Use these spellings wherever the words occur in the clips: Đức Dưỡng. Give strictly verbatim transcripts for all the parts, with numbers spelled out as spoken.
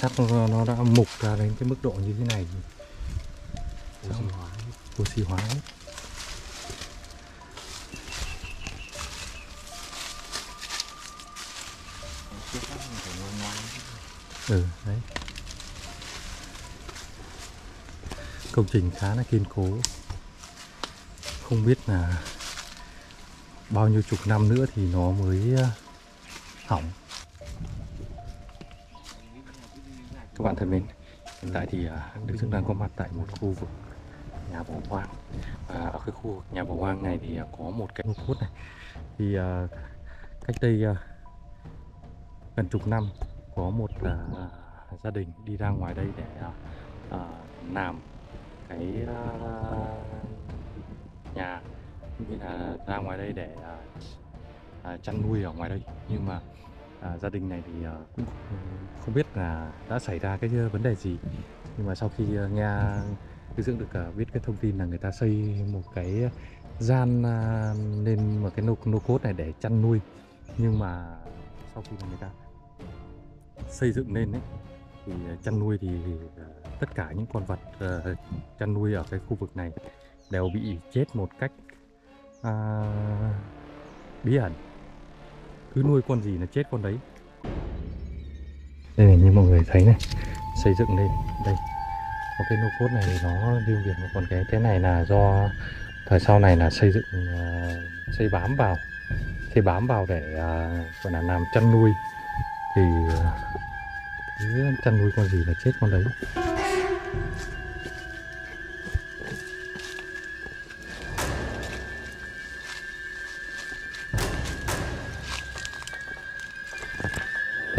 sắt nó, nó đã mục ra đến cái mức độ như thế này, oxy hóa hết. Ừ, đấy. Công trình khá là kiên cố. Không biết là bao nhiêu chục năm nữa thì nó mới hỏng. Các bạn thân mến, hiện tại thì Đức Dưỡng đang có mặt tại một khu vực nhà bỏ hoang. Và ở cái khu vực nhà bỏ hoang này thì có một cái hố này. Thì cách đây gần chục năm có một uh, gia đình đi ra ngoài đây để uh, làm cái uh, nhà, như là ra ngoài đây để uh, chăn nuôi ở ngoài đây, nhưng mà uh, gia đình này thì uh, cũng không biết là đã xảy ra cái vấn đề gì, nhưng mà sau khi uh, nghe Đức Dưỡng được uh, biết cái thông tin là người ta xây một cái gian uh, lên một cái nô, nô cốt này để chăn nuôi, nhưng mà sau khi mà người ta xây dựng lên ấy, thì chăn nuôi thì tất cả những con vật uh, chăn nuôi ở cái khu vực này đều bị chết một cách uh, bí ẩn. Cứ nuôi con gì là chết con đấy. Đây này, như mọi người thấy này, xây dựng lên đây có cái nô cốt này thì nó riêng biệt, còn cái thế này là do thời sau này là xây dựng uh, xây bám vào xây bám vào để uh, gọi là làm chăn nuôi. Thì cứ chăn nuôi con gì là chết con đấy.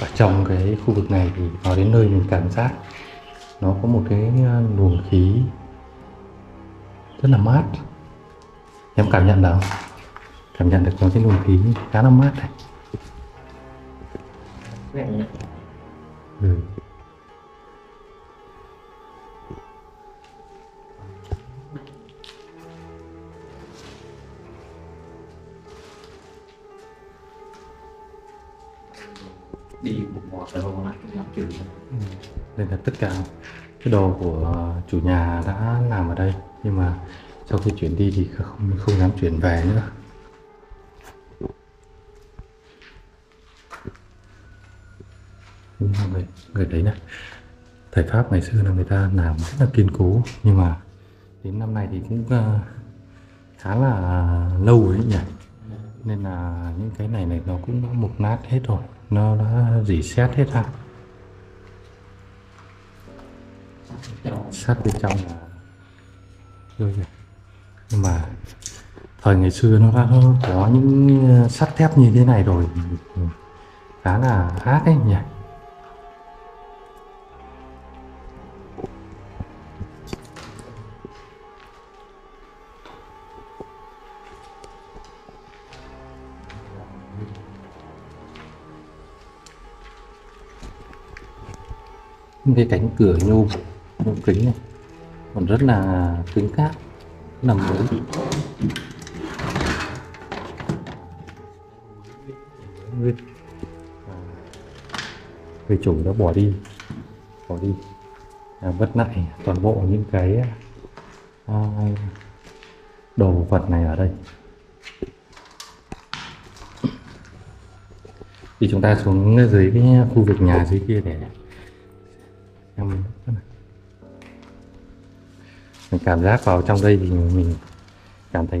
Ở trong cái khu vực này thì vào đến nơi mình cảm giác nó có một cái luồng khí rất là mát. Em cảm nhận được, cảm nhận được có cái luồng khí khá là mát này. Ừ. Đi một ừ. Đây là tất cả cái đồ của chủ nhà đã làm ở đây, nhưng mà sau khi chuyển đi thì không không dám chuyển về nữa. Người người đấy này, thời Pháp ngày xưa là người ta làm rất là kiên cố, nhưng mà đến năm nay thì cũng khá là lâu ấy nhỉ, nên là những cái này này nó cũng đã mục nát hết rồi, nó đã rỉ sét hết ha. Sắt bên trong là rồi, nhưng mà thời ngày xưa nó đã có những sắt thép như thế này rồi, khá là ác ấy nhỉ. Cái cánh cửa nhôm, nhôm kính này còn rất là cứng cáp, nằm mới. Người chủ đã bỏ đi, bỏ đi, à, vất lại toàn bộ những cái à, đồ vật này ở đây. Thì chúng ta xuống dưới cái khu vực nhà dưới kia để. Mình cảm giác vào trong đây thì mình cảm thấy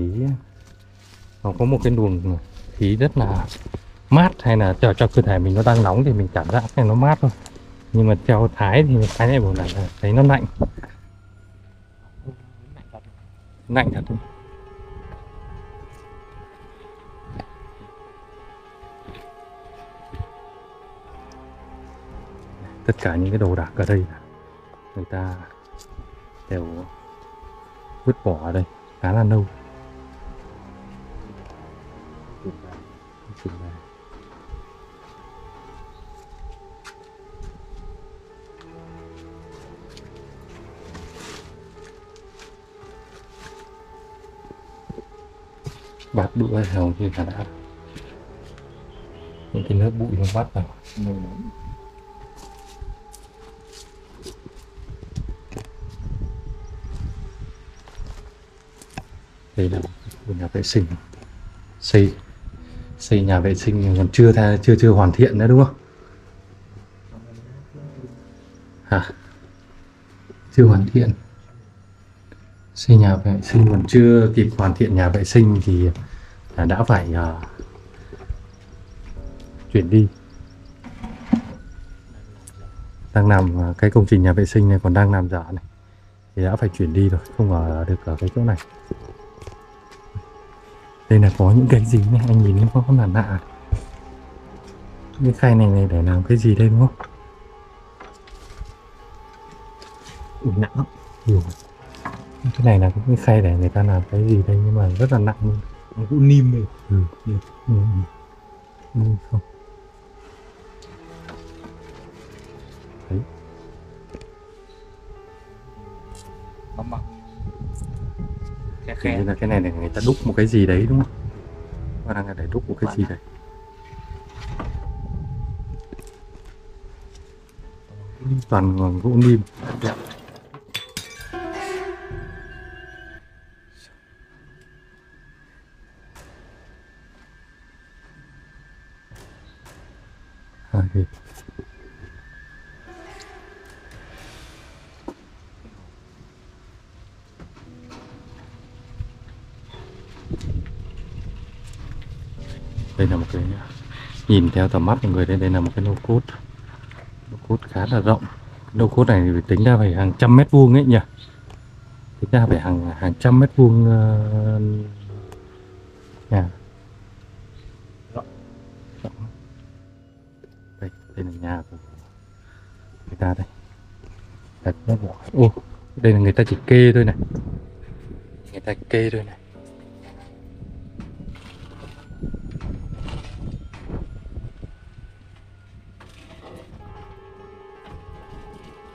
nó có một cái luồng khí rất là mát, hay là cho, cho cơ thể mình nó đang nóng thì mình cảm giác này nó mát thôi. Nhưng mà theo Thái thì Thái này bảo là thấy nó lạnh. Lạnh thật thôi. Tất cả những cái đồ đạc ở đây người ta đều vứt bỏ ở đây khá là lâu. Bạt đũa hầu như là đã những cái lớp bụi nó bắt vào. Đây là một nhà vệ sinh xây xây nhà vệ sinh còn chưa tha, chưa chưa hoàn thiện nữa đúng không? Hả? Chưa hoàn thiện. Xây nhà vệ sinh còn chưa kịp hoàn thiện nhà vệ sinh thì đã phải uh, chuyển đi. Đang làm uh, cái công trình nhà vệ sinh này còn đang làm dở này thì đã phải chuyển đi rồi, không ở được ở cái chỗ này. Đây là có những cái gì này, anh nhìn nó có là lạ. Cái khay này này để làm cái gì đây đúng không? Ui nặng lắm. Nhiều. Cái này là cái khay để người ta làm cái gì đây nhưng mà rất là nặng luôn. Nó cũng nim này. Ừ. Nim ừ. ừ. ừ. không. Đấy. Bấm bấm. Cái là cái này để người ta đúc một cái gì đấy đúng không? Và đang để đúc một cái gì đấy. Toàn nguồn gỗ lim. Đây là một cái, nhìn theo tầm mắt của người đây, đây là một cái lô cốt, lô cốt khá là rộng. Lô cốt này thì tính ra phải hàng trăm mét vuông ấy nhỉ, tính ra phải hàng hàng trăm mét vuông nhà. Rộng. Rộng. Đây, đây là nhà của người ta đây. Đặt nó bỏ. Ô, đây là người ta chỉ kê thôi này, người ta kê thôi này.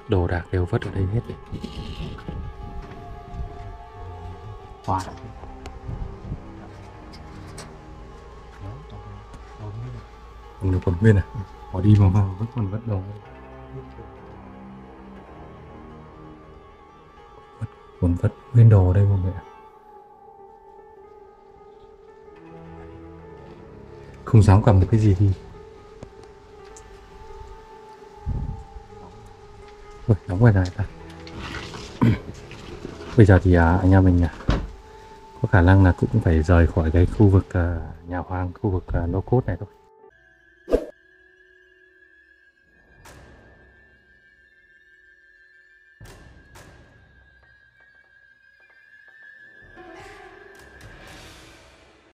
Đồ đạc đều vứt ở đây hết đấy. Wow. Còn được còn nguyên này, bỏ đi mà vào vẫn còn vẫn đồ. Còn vứt nguyên đồ ở đây mọi người ạ. Không dám cầm được cái gì đi. Đóng ngoài này ta. Bây giờ thì à, anh em mình à, có khả năng là cũng phải rời khỏi cái khu vực à, nhà hoang, khu vực à, lô cốt này thôi.